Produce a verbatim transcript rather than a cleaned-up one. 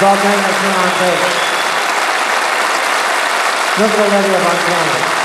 Doamne, ne-a sunat,